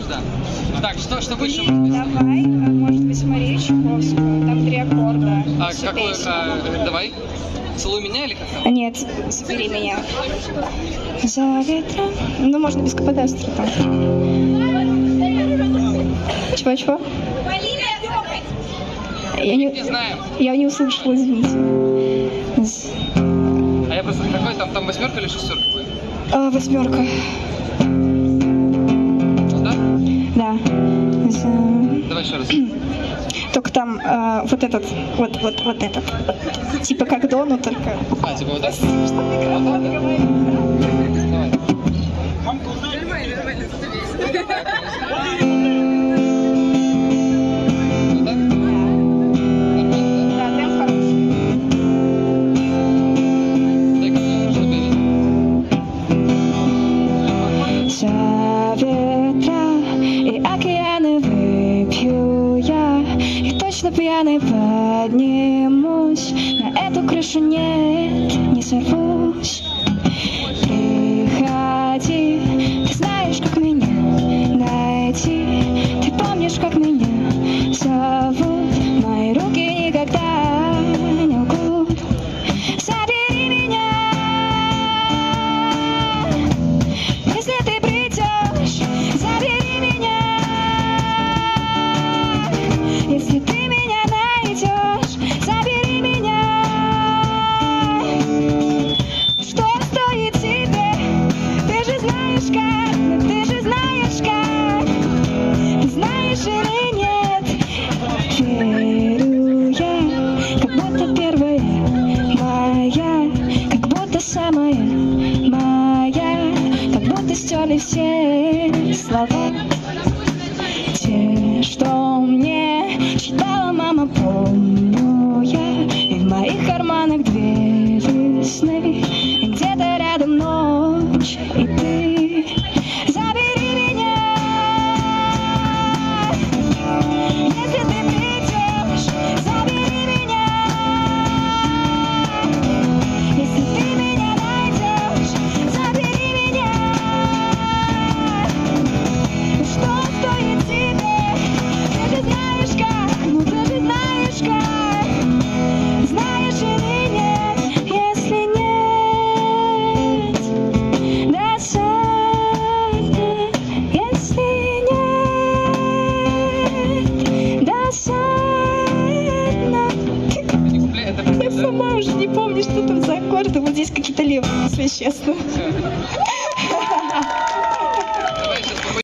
Пусть, да. Так, что выше? Давай, может быть, Мария Чайковская. Там 3 аккорда. А какой? Давай. Целуй меня или как там? Нет, собери меня. За ветром. Ну, можно без каподастра там. Чего? Я не знаю. Я не услышала, извините. А я просто какой там 8 или 6 будет? 8. Вот, да? Да. Давай еще раз. Только там вот этот. Типа как до, но только. А, типа вот так? Что ты грамотно говоришь? Давай. Пьяный поднимусь, на эту крышу нет, не сорвусь. Приходи, ты знаешь, как меня найти, ты помнишь, как меня зовут. Мои руки никогда не лгут. Забери меня, если ты придешь, забери меня, если ты самая моя, как будто стерли все слова, те, что мне читала мама, помню я. И в моих карманах 2 весны, и где-то рядом ночь и ты. Забери меня, если ты придешь, забери меня, если ты сама уже не помню, что там за аккорды. Вот здесь какие-то левые, если честно.